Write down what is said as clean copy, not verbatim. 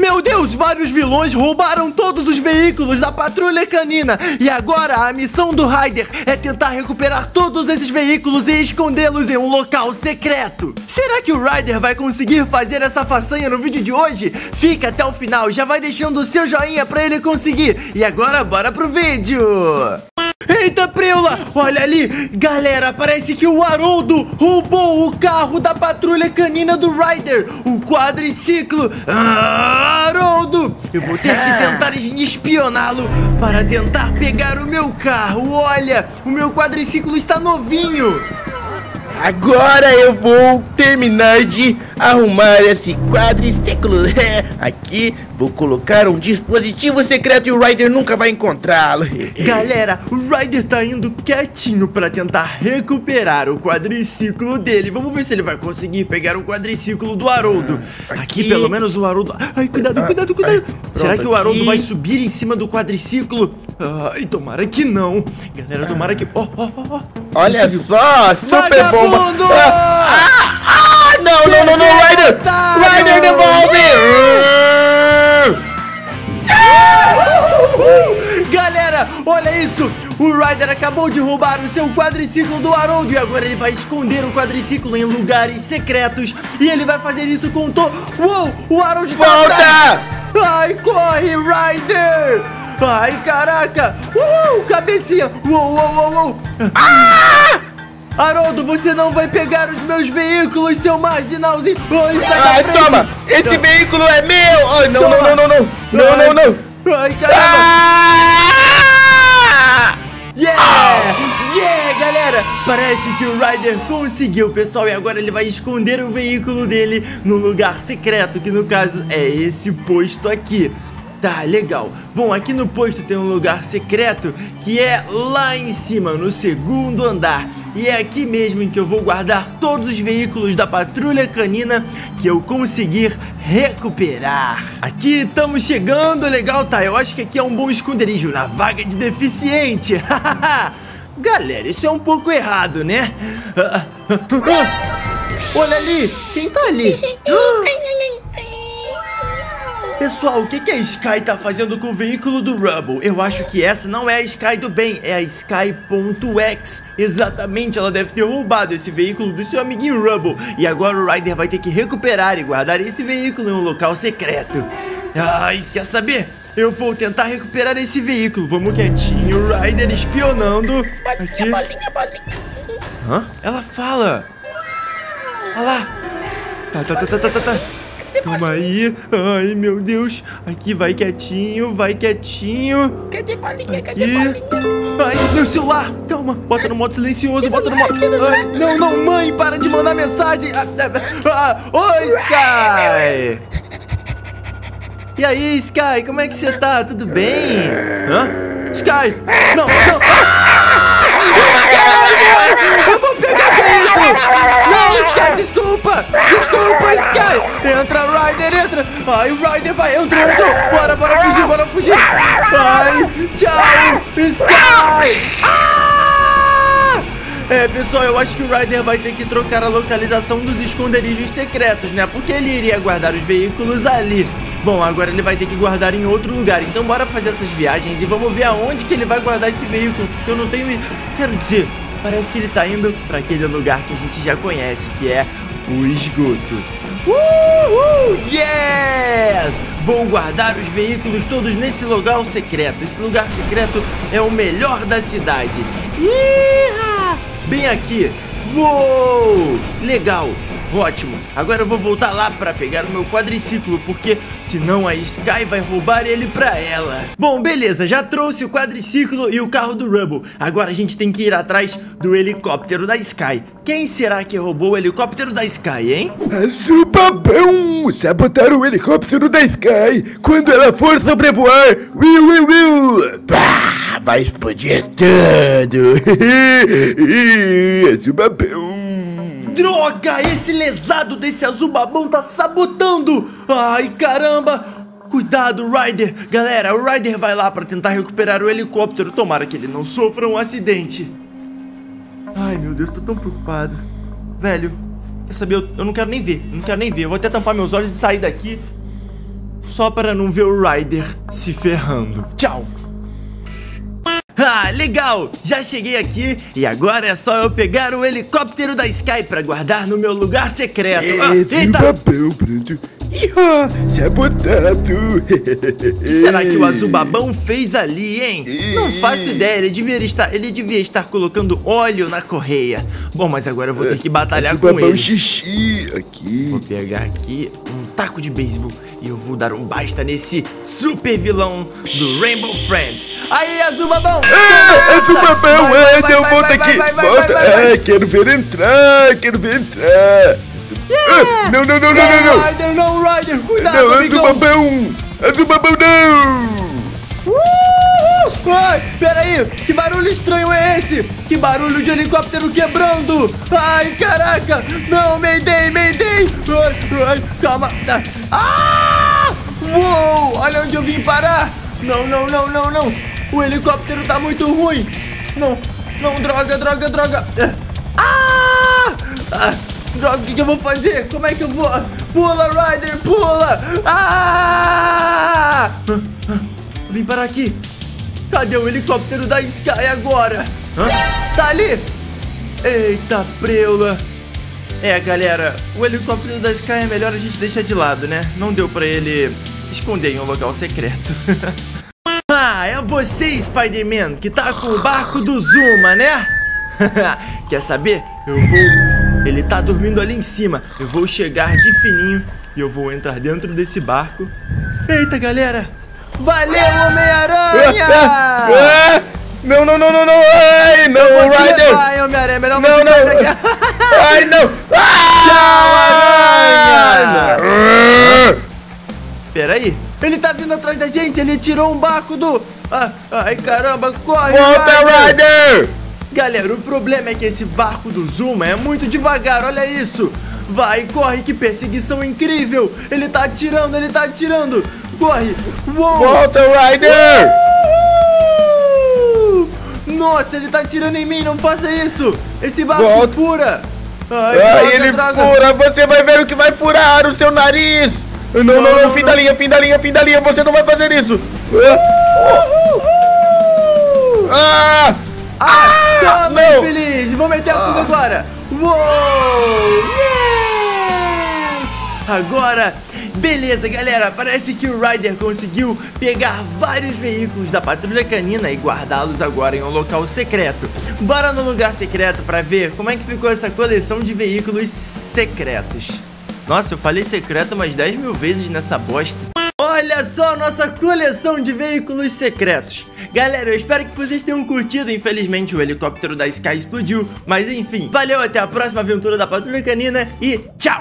Meu Deus, vários vilões roubaram todos os veículos da Patrulha Canina. E agora a missão do Ryder é tentar recuperar todos esses veículos e escondê-los em um local secreto. Será que o Ryder vai conseguir fazer essa façanha no vídeo de hoje? Fica até o final, já vai deixando o seu joinha pra ele conseguir. E agora bora pro vídeo. Eita, Preula! Olha ali! Galera, parece que o Haroldo roubou o carro da Patrulha Canina do Ryder, o quadriciclo! Ah, Haroldo! Eu vou ter que tentar espioná-lo para tentar pegar o meu carro! Olha! O meu quadriciclo está novinho! Agora eu vou terminar de arrumar esse quadriciclo. Aqui vou colocar um dispositivo secreto e o Ryder nunca vai encontrá-lo. Galera, o Ryder tá indo quietinho pra tentar recuperar o quadriciclo dele. Vamos ver se ele vai conseguir pegar o quadriciclo do Haroldo. Aqui pelo menos o Haroldo... Ai, cuidado, cuidado, cuidado. Será que o Haroldo vai subir em cima do quadriciclo? Ai, tomara que não. Galera, tomara que... Ó, ó, ó. Olha só, super bom. Não, não, não, não, Ryder! Ryder, devolve! Galera, olha isso! O Ryder acabou de roubar o seu quadriciclo do Haroldo e agora ele vai esconder o quadriciclo em lugares secretos. E ele vai fazer isso com todo... Uou, o Haroldo tá atrás! Ai, corre, Ryder! Ai, caraca! Uhul, cabecinha! Uou, uou, uou, uou! Ah! Haroldo, você não vai pegar os meus veículos, seu marginalzinho! Ai, sai da frente! Toma! Esse veículo é meu! Ai, não, não, não, não, não! Não, não, não! Ai, caramba! Ah! Yeah! Yeah, galera! Parece que o Ryder conseguiu, pessoal, e agora ele vai esconder o veículo dele num lugar secreto, que no caso é esse posto aqui. Tá, legal. Bom, aqui no posto tem um lugar secreto que é lá em cima, no segundo andar. E é aqui mesmo em que eu vou guardar todos os veículos da Patrulha Canina que eu conseguir recuperar. Aqui estamos chegando, legal, tá? Eu acho que aqui é um bom esconderijo na vaga de deficiente. Galera, isso é um pouco errado, né? Olha ali, quem tá ali? Pessoal, o que a Sky tá fazendo com o veículo do Rubble? Eu acho que essa não é a Sky do bem, é a Sky.X. Exatamente, ela deve ter roubado esse veículo do seu amiguinho Rubble. E agora o Ryder vai ter que recuperar e guardar esse veículo em um local secreto. Ai, quer saber? Eu vou tentar recuperar esse veículo. Vamos quietinho, o Ryder espionando. Aqui. Bolinha, bolinha. Hã? Ela fala. Olha lá. Tá. Toma aí, ai meu Deus. Aqui vai quietinho, vai quietinho. Cadê bolinha? Aqui. Cadê bolinha? Ai, meu celular, calma. Bota no modo silencioso, bota no modo... Ai, não, não, mãe, para de mandar mensagem. Oi, Sky. E aí, Sky, como é que você tá? Tudo bem? Hã? Sky, não, não. Sky, eu vou pegar o... Não, Sky, desculpa. Desculpa, Sky. Entra, Ryder, entra. Ai, o Ryder vai, entrou. Bora, bora fugir, bora fugir. Ai, tchau, Sky. É, pessoal, eu acho que o Ryder vai ter que trocar a localização dos esconderijos secretos, né? Porque ele iria guardar os veículos ali. Bom, agora ele vai ter que guardar em outro lugar. Então bora fazer essas viagens e vamos ver aonde que ele vai guardar esse veículo. Porque eu não tenho... Quero dizer, parece que ele tá indo pra aquele lugar que a gente já conhece, que é o esgoto. Uhul! Yes! Vou guardar os veículos todos nesse lugar secreto. Esse lugar secreto é o melhor da cidade. Iha! Bem aqui. Uou! Legal! Ótimo, agora eu vou voltar lá pra pegar o meu quadriciclo, porque senão a Sky vai roubar ele pra ela. Bom, beleza, já trouxe o quadriciclo e o carro do Rubble. Agora a gente tem que ir atrás do helicóptero da Sky. Quem será que roubou o helicóptero da Sky, hein? Azulbabão, sabotaram o helicóptero da Sky. Quando ela for sobrevoar, vai explodir tudo. Azulbabão. Droga, esse lesado desse Azulbabão tá sabotando. Ai, caramba. Cuidado, Ryder. Galera, o Ryder vai lá pra tentar recuperar o helicóptero. Tomara que ele não sofra um acidente. Ai, meu Deus, tô tão preocupado. Velho, quer saber? Eu não quero nem ver. Eu vou até tampar meus olhos e sair daqui. só para não ver o Ryder se ferrando. Tchau! Ah, legal! Já cheguei aqui e agora é só eu pegar o helicóptero da Sky para guardar no meu lugar secreto. Zubabão pronto. Ihá, sabotado. Será que o Azulbabão fez ali, hein? Não faço ideia, ele devia estar colocando óleo na correia. Bom, mas agora eu vou ter que batalhar com ele. Xixi aqui. Vou pegar aqui um taco de beisebol e eu vou dar um basta nesse super vilão do Rainbow Friends. Aí, Azulbabão! Azulbabão, deu volta aqui! Volta! Quero ver entrar! Yeah. Não, Ryder, não, Ryder, cuidado, não, amigão. Azulbabão não. Ai, peraí, que barulho estranho é esse? Que barulho de helicóptero quebrando. Ai, caraca, não, Mayday. Ai, calma. Ah, uou, olha onde eu vim parar. Não, o helicóptero tá muito ruim. Não, droga. Droga, o que eu vou fazer? Como é que eu vou? Pula, Ryder, pula! Ah! Vim parar aqui. Cadê o helicóptero da Sky agora? Tá ali! Eita, preula! É, galera, o helicóptero da Sky é melhor a gente deixar de lado, né? Não deu pra ele esconder em um local secreto. Ah, é você, Spider-Man, que tá com o barco do Zuma, né? Quer saber? Ele tá dormindo ali em cima. Eu vou chegar de fininho e eu vou entrar dentro desse barco. Eita, galera! Valeu, Homem-Aranha! Não! Ai, não, Ryder! Ai, Homem-Aranha, melhor você sair daqui. Ai, não! Tchau, Aranha! Peraí, ele tá vindo atrás da gente, ele tirou um barco do... Ai, caramba, corre! Volta, Ryder! Galera, o problema é que esse barco do Zuma é muito devagar, olha isso. Vai, corre, que perseguição incrível. Ele tá atirando. Corre. Uou. Volta, Ryder. Nossa, ele tá atirando em mim, não faça isso. Esse barco fura. Ai, ele fura, você vai ver o que vai furar o seu nariz. Não, fim da linha, você não vai fazer isso. Toma, infeliz! Vou meter a fuga agora! Uou! Yes! Agora, beleza, galera! Parece que o Ryder conseguiu pegar vários veículos da Patrulha Canina e guardá-los agora em um local secreto. Bora no lugar secreto pra ver como é que ficou essa coleção de veículos secretos. Nossa, eu falei secreto umas 10 mil vezes nessa bosta. Olha só a nossa coleção de veículos secretos. Galera, eu espero que vocês tenham curtido. Infelizmente o helicóptero da Sky explodiu, mas enfim, valeu, até a próxima aventura da Patrulha Canina e tchau!